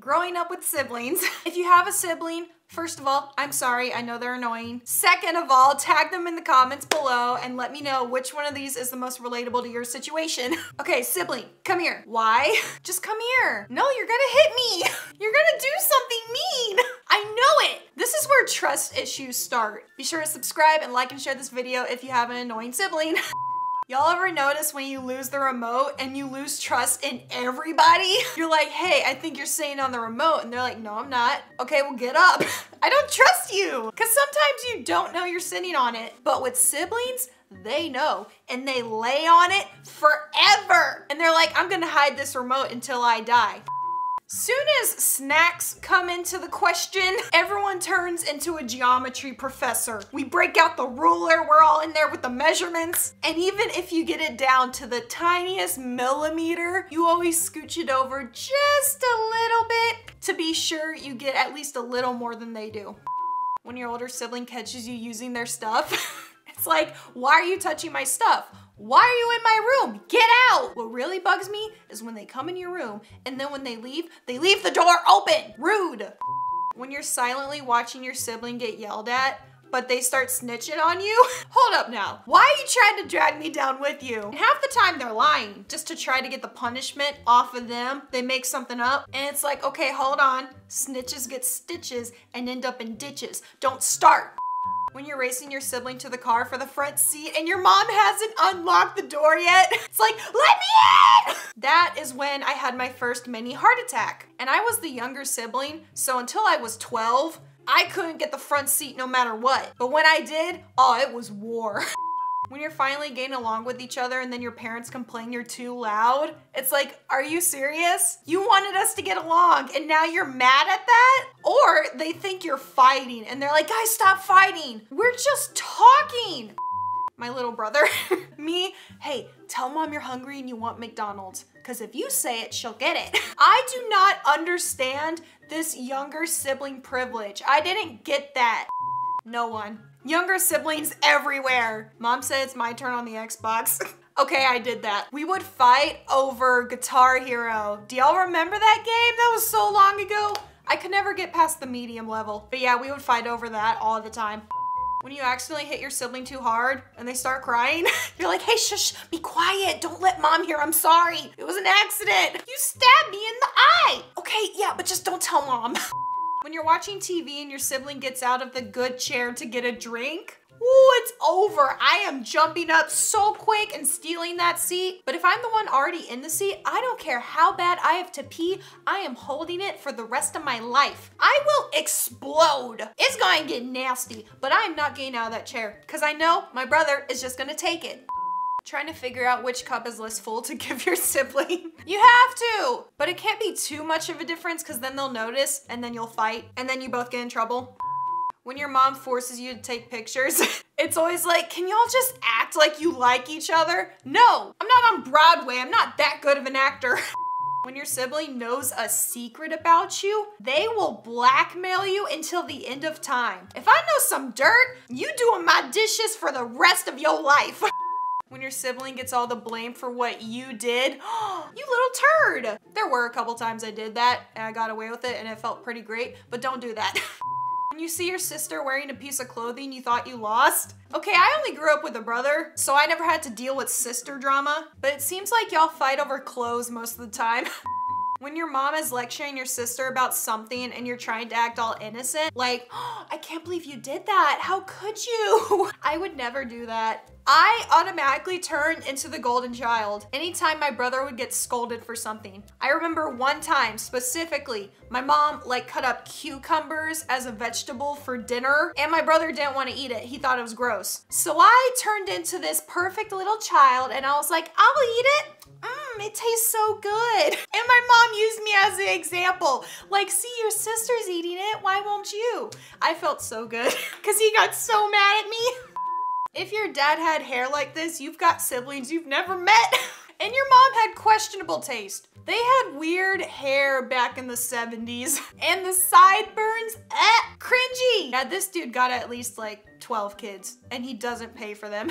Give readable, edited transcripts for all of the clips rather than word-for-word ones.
growing up with siblings. If you have a sibling, first of all, I'm sorry, I know they're annoying. Second of all, tag them in the comments below and let me know which one of these is the most relatable to your situation. Okay, sibling, come here. Why? Just come here. No, you're gonna hit me. You're gonna do something mean. I know it. This is where trust issues start. Be sure to subscribe and like and share this video if you have an annoying sibling. Y'all ever notice when you lose the remote and you lose trust in everybody? You're like, hey, I think you're sitting on the remote. And they're like, no, I'm not. Okay, well, get up. I don't trust you. Because sometimes you don't know you're sitting on it. But with siblings, they know. And they lay on it forever. And they're like, I'm going to hide this remote until I die. Soon as snacks come into the question, everyone turns into a geometry professor. We break out the ruler, we're all in there with the measurements. And even if you get it down to the tiniest millimeter, you always scooch it over just a little bit to be sure you get at least a little more than they do. When your older sibling catches you using their stuff, it's like, why are you touching my stuff? Why are you in my room? Get out! What really bugs me is when they come in your room and then when they leave the door open! Rude! When you're silently watching your sibling get yelled at, but they start snitching on you? Hold up now. Why are you trying to drag me down with you? And half the time they're lying. Just to try to get the punishment off of them, they make something up and it's like, okay, hold on. Snitches get stitches and end up in ditches. Don't start. When you're racing your sibling to the car for the front seat and your mom hasn't unlocked the door yet, it's like, let me in! That is when I had my first mini heart attack. And I was the younger sibling, so until I was 12, I couldn't get the front seat no matter what. But when I did, oh, it was war. When you're finally getting along with each other and then your parents complain you're too loud, it's like, are you serious? You wanted us to get along and now you're mad at that? Or they think you're fighting and they're like, guys, stop fighting. We're just talking. My little brother, me, hey, tell mom you're hungry and you want McDonald's. Because if you say it, she'll get it. I do not understand this younger sibling privilege. I didn't get that. No one. Younger siblings everywhere. Mom said it's my turn on the Xbox. Okay, I did that. We would fight over Guitar Hero. Do y'all remember that game? That was so long ago. I could never get past the medium level. But yeah, we would fight over that all the time. When you accidentally hit your sibling too hard and they start crying, you're like, hey, shush, be quiet. Don't let mom hear, I'm sorry. It was an accident. You stabbed me in the eye. Okay, yeah, but just don't tell mom. When you're watching TV and your sibling gets out of the good chair to get a drink, ooh, it's over. I am jumping up so quick and stealing that seat. But if I'm the one already in the seat, I don't care how bad I have to pee. I am holding it for the rest of my life. I will explode. It's going to get nasty, but I'm not getting out of that chair because I know my brother is just going to take it. Trying to figure out which cup is less full to give your sibling. You have to, but it can't be too much of a difference because then they'll notice and then you'll fight and then you both get in trouble. When your mom forces you to take pictures, it's always like, can y'all just act like you like each other? No, I'm not on Broadway. I'm not that good of an actor. When your sibling knows a secret about you, they will blackmail you until the end of time. If I know some dirt, you doing my dishes for the rest of your life. When your sibling gets all the blame for what you did, you little turd. There were a couple times I did that and I got away with it and it felt pretty great, but don't do that. When you see your sister wearing a piece of clothing you thought you lost. Okay, I only grew up with a brother, so I never had to deal with sister drama, but it seems like y'all fight over clothes most of the time. When your mom is lecturing your sister about something and you're trying to act all innocent, like, oh, I can't believe you did that. How could you? I would never do that. I automatically turned into the golden child anytime my brother would get scolded for something. I remember one time specifically, my mom like cut up cucumbers as a vegetable for dinner and my brother didn't want to eat it. He thought it was gross. So I turned into this perfect little child and I was like, I'll eat it. It tastes so good. And my mom used me as an example. Like, see, your sister's eating it. Why won't you? I felt so good because he got so mad at me. If your dad had hair like this, you've got siblings you've never met. And your mom had questionable taste. They had weird hair back in the 70s. And the sideburns, cringy. Now this dude got at least like 12 kids and he doesn't pay for them.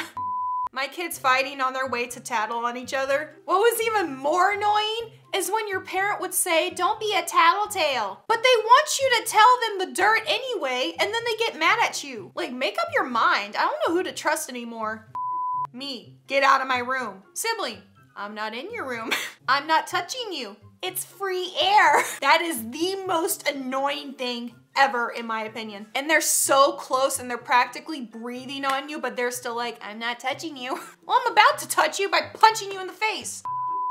My kids fighting on their way to tattle on each other. What was even more annoying is when your parent would say, don't be a tattletale. But they want you to tell them the dirt anyway, and then they get mad at you. Like, make up your mind. I don't know who to trust anymore. Me, get out of my room. Sibling, I'm not in your room. I'm not touching you. It's free air. That is the most annoying thing ever, in my opinion. And they're so close and they're practically breathing on you, but they're still like, I'm not touching you. Well, I'm about to touch you by punching you in the face.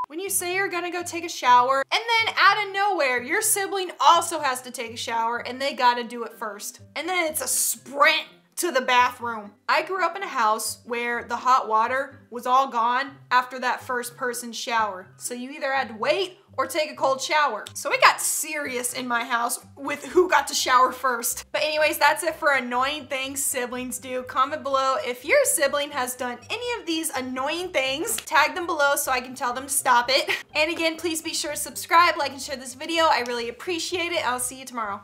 When you say you're gonna go take a shower, and then out of nowhere, your sibling also has to take a shower and they gotta do it first. And then it's a sprint to the bathroom. I grew up in a house where the hot water was all gone after that first person's shower. So you either had to wait or take a cold shower. So it got serious in my house with who got to shower first. But anyways, that's it for annoying things siblings do. Comment below if your sibling has done any of these annoying things. Tag them below so I can tell them to stop it. And again, please be sure to subscribe, like, and share this video. I really appreciate it. I'll see you tomorrow.